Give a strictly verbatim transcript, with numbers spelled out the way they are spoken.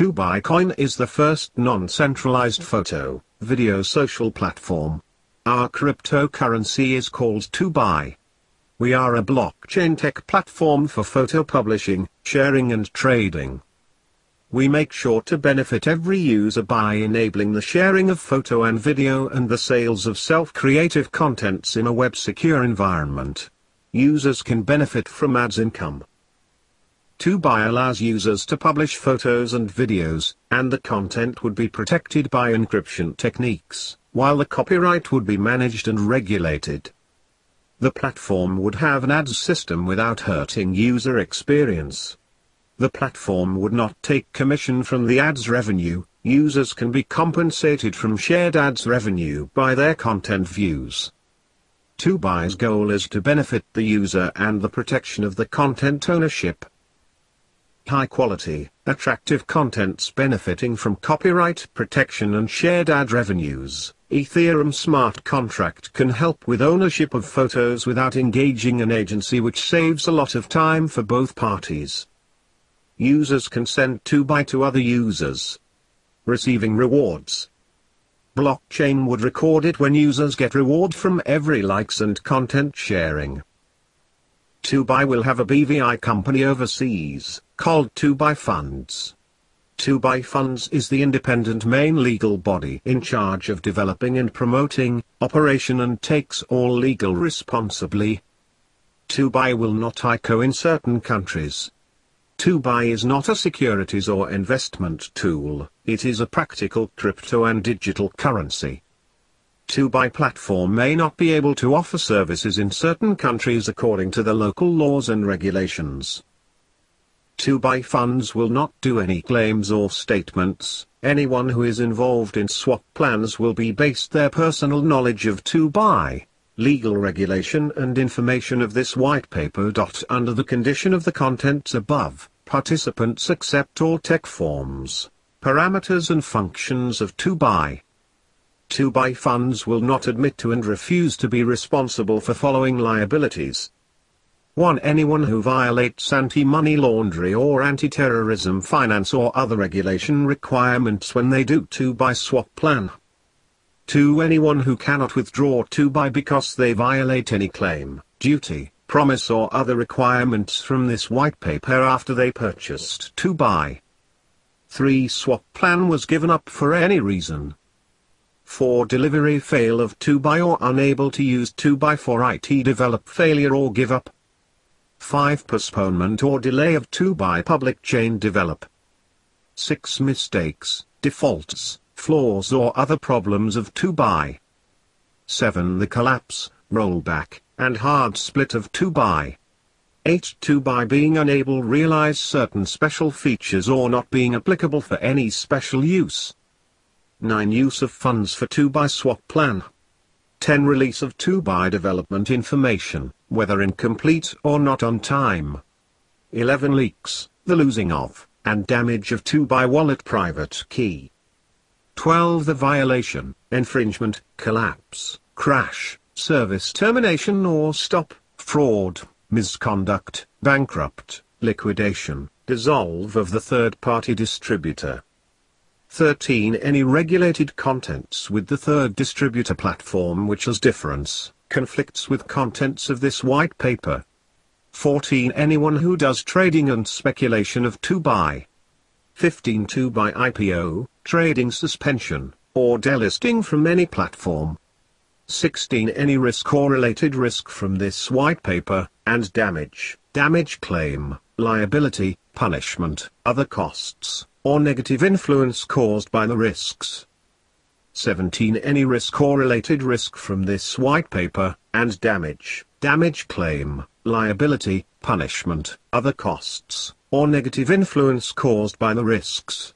Tubi Coin is the first non-centralized photo, video social platform. Our cryptocurrency is called Tubi. We are a blockchain tech platform for photo publishing, sharing and trading. We make sure to benefit every user by enabling the sharing of photo and video and the sales of self-creative contents in a web-secure environment. Users can benefit from ads income. Tubi allows users to publish photos and videos, and the content would be protected by encryption techniques, while the copyright would be managed and regulated. The platform would have an ads system without hurting user experience. The platform would not take commission from the ads revenue. Users can be compensated from shared ads revenue by their content views. Tubi's goal is to benefit the user and the protection of the content ownership. High quality, attractive contents benefiting from copyright protection and shared ad revenues. Ethereum smart contract can help with ownership of photos without engaging an agency, which saves a lot of time for both parties. Users can send Tubi to other users, receiving rewards. Blockchain would record it when users get reward from every likes and content sharing. Tubi will have a B V I company overseas, called Tubi Funds. Tubi Funds is the independent main legal body in charge of developing and promoting operation and takes all legal responsibility. Tubi will not I C O in certain countries. Tubi is not a securities or investment tool, it is a practical crypto and digital currency. Tubi platform may not be able to offer services in certain countries according to the local laws and regulations. Tubi Funds will not do any claims or statements. Anyone who is involved in swap plans will be based their personal knowledge of Tubi. Legal regulation and information of this white paper. Under the condition of the contents above, participants accept all tech forms, parameters and functions of Tubi. Tubi Funds will not admit to and refuse to be responsible for following liabilities. one Anyone who violates anti-money laundry or anti-terrorism finance or other regulation requirements when they do Tubi swap plan. two Anyone who cannot withdraw Tubi because they violate any claim, duty, promise or other requirements from this white paper after they purchased Tubi. three Swap plan was given up for any reason. four Delivery fail of Tubi or unable to use Tubi for I T develop failure or give up. five Postponement or delay of Tubi public chain develop. six Mistakes, defaults, flaws or other problems of Tubi. seven The collapse, rollback, and hard split of Tubi. eight Tubi being unable realize certain special features or not being applicable for any special use. nine Use of funds for Tubi swap plan. ten Release of Tubi development information, whether incomplete or not on time. eleven Leaks, the losing of, and damage of Tubi wallet private key. twelve The violation, infringement, collapse, crash, service termination or stop, fraud, misconduct, bankrupt, liquidation, dissolve of the third-party distributor. thirteen Any regulated contents with the third distributor platform which has difference, conflicts with contents of this white paper. fourteen Anyone who does trading and speculation of Tubi. fifteen Tubi I P O, trading suspension, or delisting from any platform. sixteen Any risk or related risk from this white paper, and damage, damage claim, liability, punishment, other costs, or negative influence caused by the risks. seventeen Any risk or related risk from this white paper, and damage, damage claim, liability, punishment, other costs, or negative influence caused by the risks.